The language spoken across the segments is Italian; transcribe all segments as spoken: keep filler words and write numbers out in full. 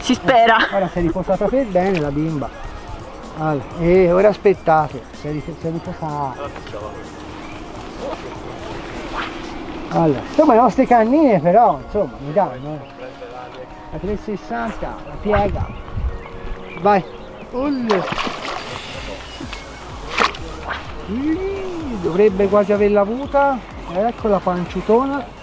Si spera. Ora si è riposata per bene la bimba. Allora, e ora aspettate, si è riposata. Allora, insomma le nostre cannine però, insomma, mi dai, no? La trecentosessanta, la piega. Vai. Olle. Dovrebbe quasi averla avuta. Ecco la panciutona.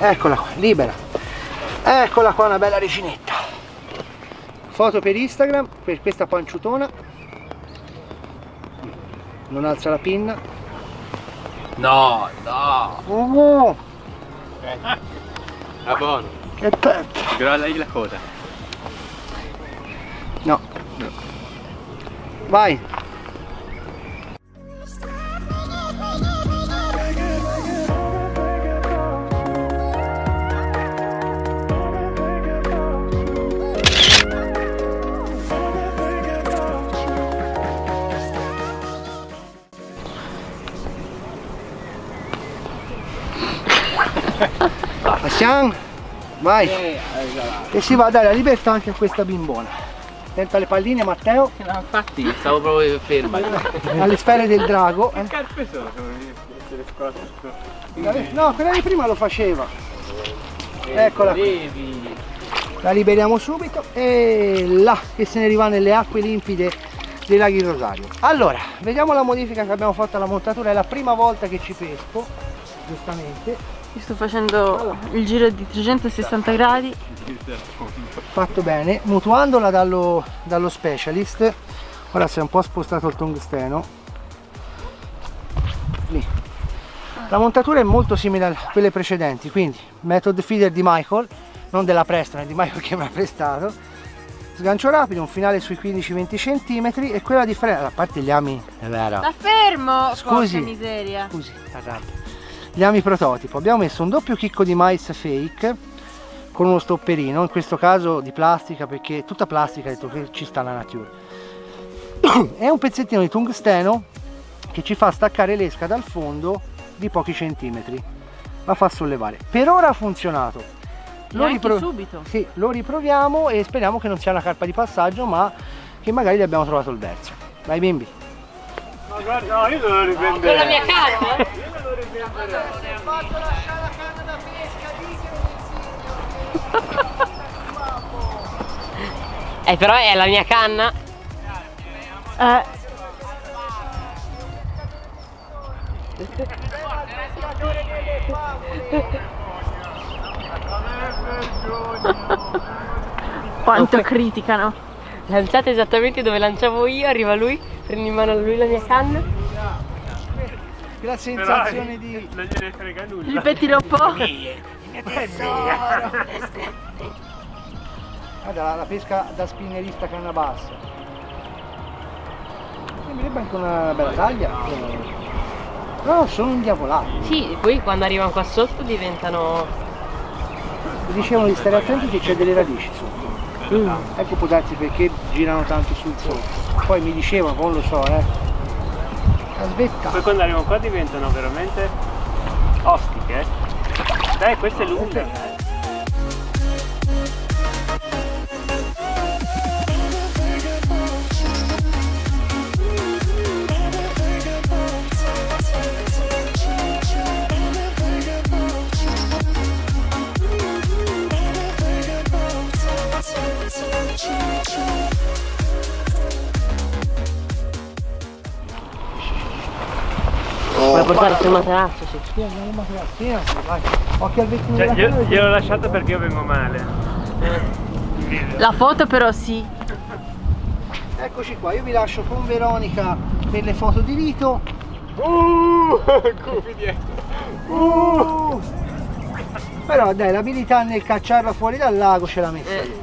Eccola qua, libera. Eccola qua, una bella recinetta. Foto per Instagram per questa panciutona. Non alza la pinna. No, no. Oh. Eh. Ah, buono. Che pezzo. Grollagli la coda. No. No. Vai. Passiamo, vai, e si va a dare la libertà anche a questa bimbona. Attenta alle palline, Matteo. No, infatti stavo proprio ferma alle sfere del drago. Che carpe sono? No, quella di prima lo faceva. Eccola qui, la liberiamo subito e là che se ne arriva nelle acque limpide dei laghi Rosario. Allora, vediamo la modifica che abbiamo fatto alla montatura. È la prima volta che ci pesco, giustamente. Io sto facendo allora il giro di trecentosessanta gradi. Fatto bene, mutuandola dallo, dallo specialist. Ora si è un po' spostato il tungsteno. Lì. La montatura è molto simile a quelle precedenti, quindi method feeder di Michael, non della Preston, è di Michael che mi ha prestato. Sgancio rapido, un finale sui quindici venti centimetri e quella differenza, a parte gli ami, è vero. La fermo! Scusi, porca miseria. Scusi, arrabbia. Gli ami prototipo, abbiamo messo un doppio chicco di mais fake con uno stopperino, in questo caso di plastica perché è tutta plastica, detto che ci sta la natura, e un pezzettino di tungsteno che ci fa staccare l'esca dal fondo di pochi centimetri, la fa sollevare. Per ora ha funzionato, lo, ripro subito. Sì, lo riproviamo e speriamo che non sia una carpa di passaggio, ma che magari gli abbiamo trovato il verso. Vai bimbi. No, guarda, no, io devo riprendere. No, con la mia carpa? Io devo riprendere. Ho fatto lasciare la canna da pesca lì che non si Eh, però è la mia canna. Eh. Quanto criticano. Lanciate esattamente dove lanciavo io, arriva lui. Prendi in mano lui la mia canna. La sensazione di... non gliene frega nulla. Gli pettino un po'. Guarda la pesca da spinnerista canna bassa. Sembrerebbe anche una bella taglia. Però sono indiavolati. Sì, poi quando arrivano qua sotto diventano... Dicevano di stare attenti che c'è delle radici sotto. Mm. Ecco, può darsi perché girano tanto sul sole. Poi mi dicevano, non lo so, eh. Aspetta. Poi quando arrivano qua diventano veramente ostiche. Dai, questa è lunga. Vuoi portare sul materasso? Sì, andiamo al materasso, vai. Occhio al vecchio. Cioè, io gliel'ho lasciato perché io vengo male. La foto però sì. Eccoci qua, io vi lascio con Veronica per le foto di rito. Uh, cupi dietro. Uh. Però dai, l'abilità nel cacciarla fuori dal lago ce l'ha messa lì.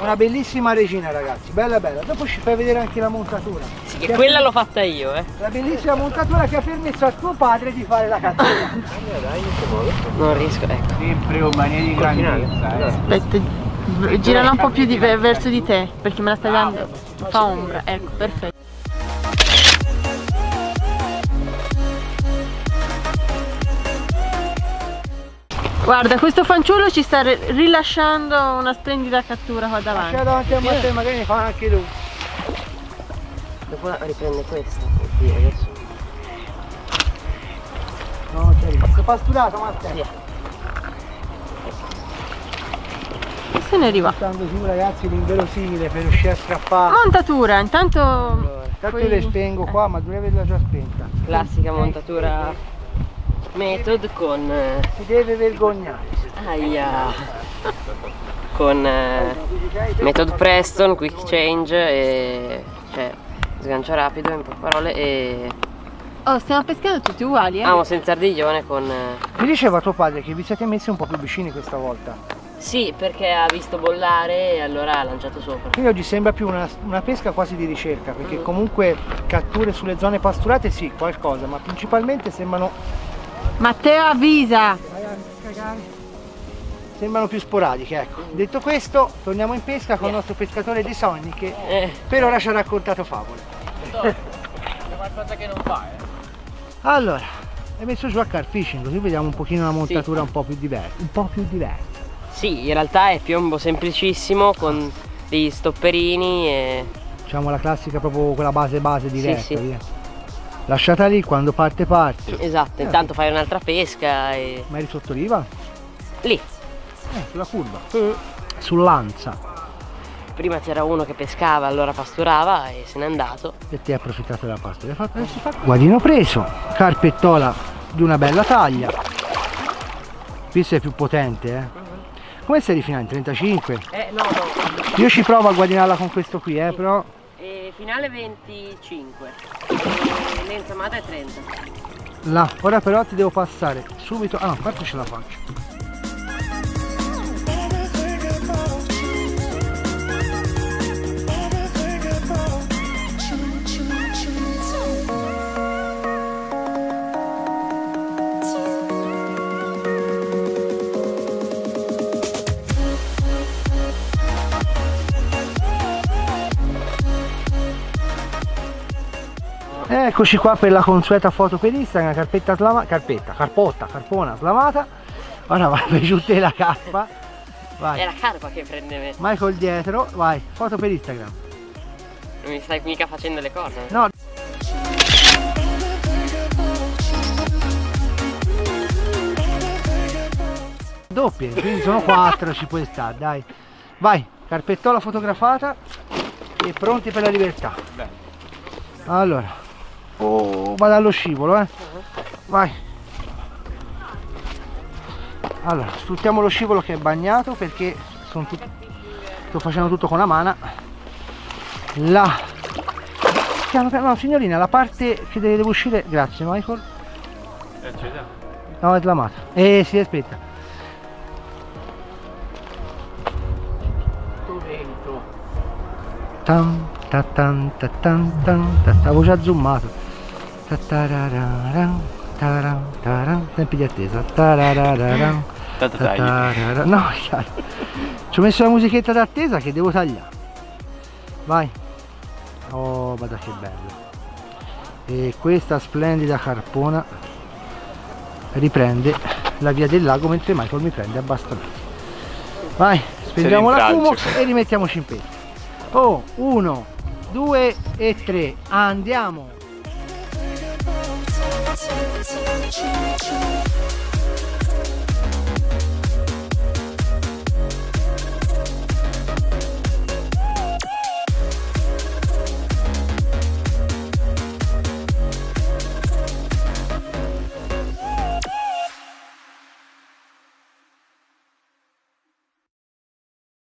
Una bellissima resina, ragazzi, bella bella. Dopo ci fai vedere anche la montatura. Sì, che, che quella l'ho fatta io, eh. La bellissima montatura che ha permesso a tuo padre di fare la catena. Non riesco, ecco. Sempre un maniera di grandezza, eh. Aspetta. Girala un po' più di, verso di te, perché me la stai dando, fa ombra, ecco, perfetto. Guarda, questo fanciullo ci sta rilasciando una splendida cattura qua davanti. C'è davanti a Matteo, magari ne fa anche lui. Dopo la riprende questa, oddio, adesso. No, c'è lì. Sei pasturato, Matteo? Se ne arriva. Stando su, ragazzi, l'inverosimile per riuscire a strappare. Montatura, intanto. Allora, intanto poi... le spengo qua, eh. Ma dovrei averla già spenta. Classica montatura eh. method con. Si deve vergognare. Aia. Con eh, method Preston, quick change e. Cioè, sgancia rapido, in poche parole e. Oh, stiamo pescando tutti uguali, eh? Ah, ma senza ardiglione con. Mi diceva tuo padre che vi siete messi un po' più vicini questa volta. Sì, perché ha visto bollare e allora ha lanciato sopra. Quindi oggi sembra più una, una pesca quasi di ricerca, perché mm. comunque catture sulle zone pasturate sì, qualcosa, ma principalmente sembrano... Matteo avvisa! Sembrano più sporadiche, ecco. Mm. Detto questo, torniamo in pesca con yeah. il nostro pescatore dei sogni che eh. per ora ci ha raccontato favole. È qualcosa che non fa, eh. Allora, hai messo giù a car fishing, così vediamo un pochino una montatura sì. un po' più diversa. Un po' più diversa. Sì, in realtà è piombo semplicissimo con degli stopperini e... Diciamo la classica, proprio quella base base diretta, sì, sì. Via. Lasciata lì, quando parte parte. Esatto, eh, intanto fai un'altra pesca e... Ma eri sotto riva? Lì. Eh, sulla curva. Mm. Sull'anza. Prima c'era uno che pescava, allora pasturava e se n'è andato. E te hai approfittato della pastura. Guadino preso, carpettola di una bella taglia. Questo è più potente, eh. Come sei rifinale? trentacinque? Eh no, no. Io ci provo a guadagnarla con questo qui, eh, sì. però. E finale venticinque. E lenza amata è trenta. Là, ora però ti devo passare subito. Ah no, parte ce la faccio. Eccoci qua per la consueta foto per Instagram, carpetta slamata, carpetta, carpotta, carpona slamata. Ora vai giù te la carpa. Vai. È la carpa che prende me. Michael dietro, vai, foto per Instagram. Non mi stai mica facendo le corna? No. Doppie, quindi sono quattro, ci puoi stare, dai. Vai, carpettola fotografata e pronti per la libertà. Allora. Oh, vado allo scivolo, eh. Vai. Allora, sfruttiamo lo scivolo che è bagnato perché sono tutto, sto facendo tutto con la mano. La piano piano, no, signorina, la parte che deve uscire, grazie Michael. È accesa? No, è slamata. Eh, si aspetta. Vento. Tam ta tan ta tan tan ta. Stavo già zoomato. Tarararan, taran, taran, tempi di attesa. Tarararan, tarararan. No, ci ho messo la musichetta d'attesa che devo tagliare. Vai. Oh, guarda che bello. E questa splendida carpona riprende la via del lago mentre Michael mi prende a bastonate. Vai, spendiamo la fumo e rimettiamoci in petto. Oh, uno, due e tre. Andiamo. Thank you.